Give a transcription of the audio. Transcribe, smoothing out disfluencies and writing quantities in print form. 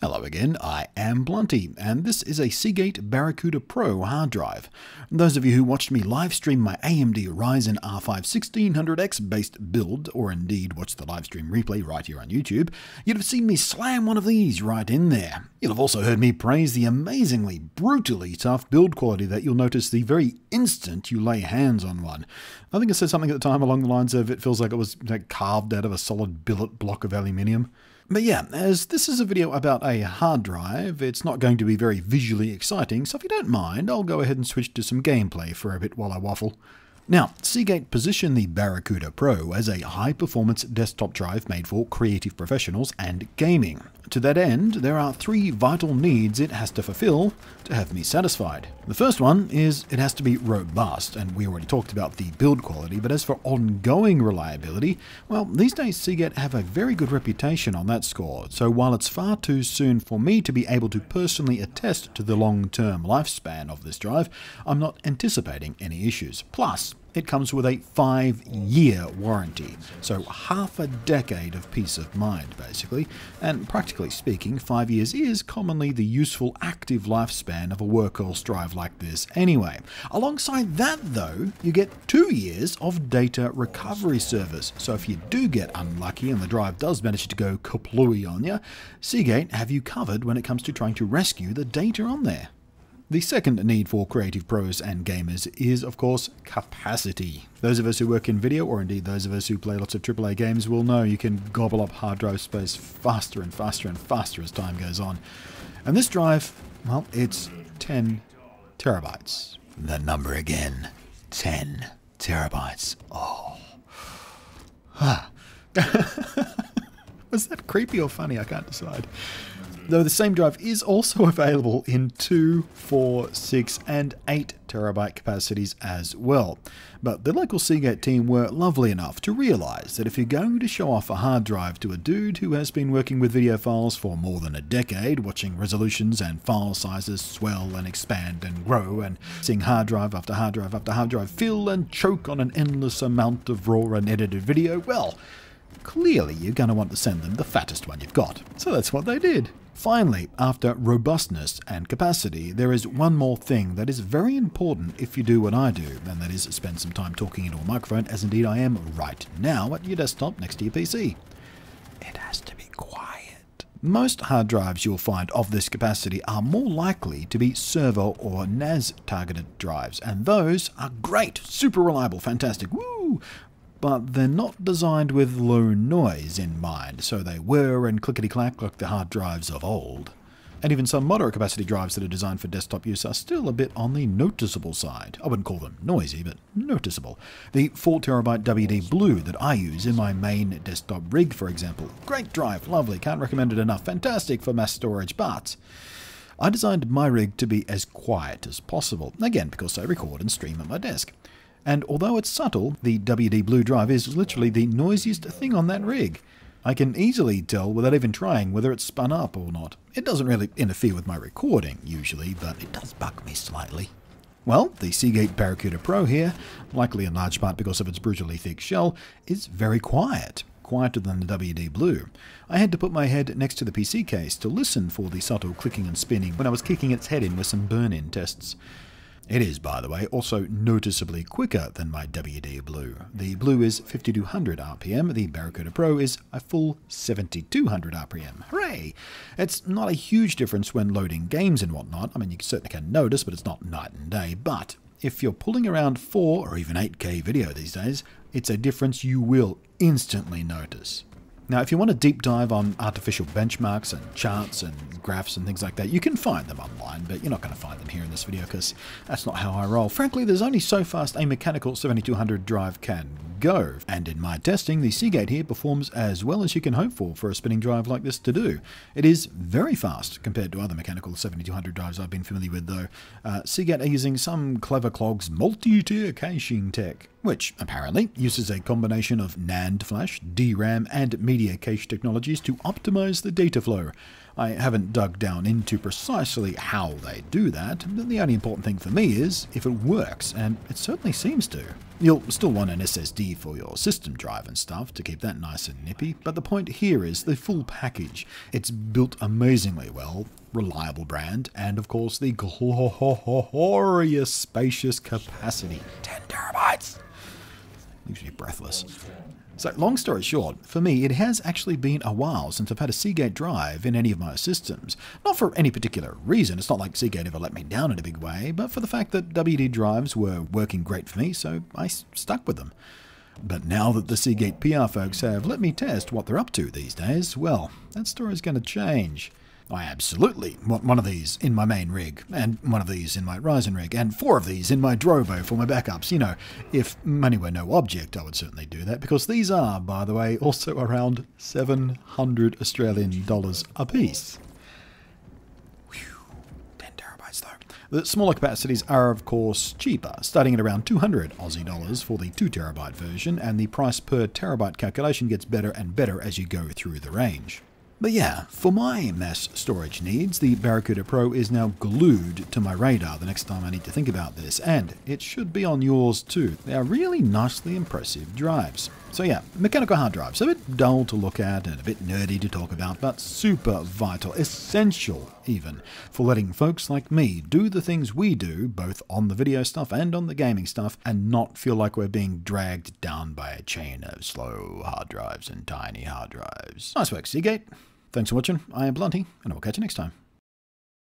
Hello again, I am Blunty, and this is a Seagate Barracuda Pro hard drive. Those of you who watched me live stream my AMD Ryzen R5 1600X based build, or indeed watched the live stream replay right here on YouTube, you'd have seen me slam one of these right in there. You'll have also heard me praise the amazingly, brutally tough build quality that you'll notice the very instant you lay hands on one. I think I said something at the time along the lines of it feels like it was carved out of a solid billet block of aluminium. But yeah, as this is a video about a hard drive, it's not going to be very visually exciting, so if you don't mind, I'll go ahead and switch to some gameplay for a bit while I waffle. Now, Seagate positioned the Barracuda Pro as a high-performance desktop drive made for creative professionals and gaming. To that end, there are three vital needs it has to fulfill to have me satisfied. The first one is it has to be robust, and we already talked about the build quality, but as for ongoing reliability, well, these days Seagate have a very good reputation on that score, so while it's far too soon for me to be able to personally attest to the long-term lifespan of this drive, I'm not anticipating any issues. Plus, it comes with a 5-year warranty, so half a decade of peace of mind, basically. And practically speaking, 5 years is commonly the useful active lifespan of a workhorse drive like this anyway. Alongside that, though, you get 2 years of data recovery service, so if you do get unlucky and the drive does manage to go kaplooey on you, Seagate have you covered when it comes to trying to rescue the data on there. The second need for creative pros and gamers is, of course, capacity. Those of us who work in video, or indeed those of us who play lots of AAA games, will know you can gobble up hard drive space faster and faster and faster as time goes on. And this drive, well, it's 10 terabytes. The number again, 10 terabytes. Oh. Huh. Was that creepy or funny? I can't decide. Though the same drive is also available in 2, 4, 6 and 8 terabyte capacities as well. But the local Seagate team were lovely enough to realize that if you're going to show off a hard drive to a dude who has been working with video files for more than a decade, watching resolutions and file sizes swell and expand and grow, and seeing hard drive after hard drive after hard drive fill and choke on an endless amount of raw and edited video, well, clearly you're going to want to send them the fattest one you've got. So that's what they did. Finally, after robustness and capacity, there is one more thing that is very important if you do what I do, and that is spend some time talking into a microphone, as indeed I am right now at your desktop next to your PC. It has to be quiet. Most hard drives you'll find of this capacity are more likely to be server or NAS targeted drives, and those are great, super reliable, fantastic, woo! But they're not designed with low noise in mind, so they whir and clickety-clack like the hard drives of old. And even some moderate capacity drives that are designed for desktop use are still a bit on the noticeable side. I wouldn't call them noisy, but noticeable. The 4TB WD Blue that I use in my main desktop rig, for example. Great drive, lovely, can't recommend it enough, fantastic for mass storage, but I designed my rig to be as quiet as possible, again because I record and stream at my desk. And although it's subtle, the WD Blue drive is literally the noisiest thing on that rig. I can easily tell without even trying whether it's spun up or not. It doesn't really interfere with my recording, usually, but it does bug me slightly. Well, the Seagate Barracuda Pro here, likely in large part because of its brutally thick shell, is very quiet. Quieter than the WD Blue. I had to put my head next to the PC case to listen for the subtle clicking and spinning when I was kicking its head in with some burn-in tests. It is, by the way, also noticeably quicker than my WD Blue. The Blue is 5200 RPM, the Barracuda Pro is a full 7200 RPM. Hooray! It's not a huge difference when loading games and whatnot. I mean, you certainly can notice, but it's not night and day. But if you're pulling around 4 or even 8K video these days, it's a difference you will instantly notice. Now, if you want a deep dive on artificial benchmarks and charts and graphs and things like that, you can find them online, but you're not going to find them here in this video because that's not how I roll. Frankly, there's only so fast a mechanical 7200 drive can go, and in my testing, the Seagate here performs as well as you can hope for a spinning drive like this to do. It is very fast compared to other mechanical 7200 drives I've been familiar with, though. Seagate are using some clever clogs multi-tier caching tech. which apparently uses a combination of NAND flash, DRAM, and media cache technologies to optimize the data flow. I haven't dug down into precisely how they do that, but the only important thing for me is if it works, and it certainly seems to. You'll still want an SSD for your system drive and stuff to keep that nice and nippy, but the point here is the full package. It's built amazingly well, reliable brand, and of course the glorious spacious capacity. 10 terabytes! Leaves me breathless. So long story short, for me it has actually been a while since I've had a Seagate drive in any of my systems. Not for any particular reason, it's not like Seagate ever let me down in a big way, but for the fact that WD drives were working great for me, so I stuck with them. But now that the Seagate PR folks have let me test what they're up to these days, well, that story's going to change. I absolutely want one of these in my main rig, and one of these in my Ryzen rig, and 4 of these in my Drovo for my backups. You know, if money were no object, I would certainly do that, because these are, by the way, also around 700 Australian dollars apiece. Whew, 10 terabytes though. The smaller capacities are, of course, cheaper, starting at around 200 Aussie dollars for the 2 terabyte version, and the price per terabyte calculation gets better and better as you go through the range. But yeah, for my mass storage needs, the Barracuda Pro is now glued to my radar the next time I need to think about this, and it should be on yours too. They are really nicely impressive drives. So yeah, mechanical hard drives, a bit dull to look at and a bit nerdy to talk about, but super vital, essential even, for letting folks like me do the things we do, both on the video stuff and on the gaming stuff, and not feel like we're being dragged down by a chain of slow hard drives and tiny hard drives. Nice work, Seagate. Thanks for watching. I am Blunty, and I'll catch you next time.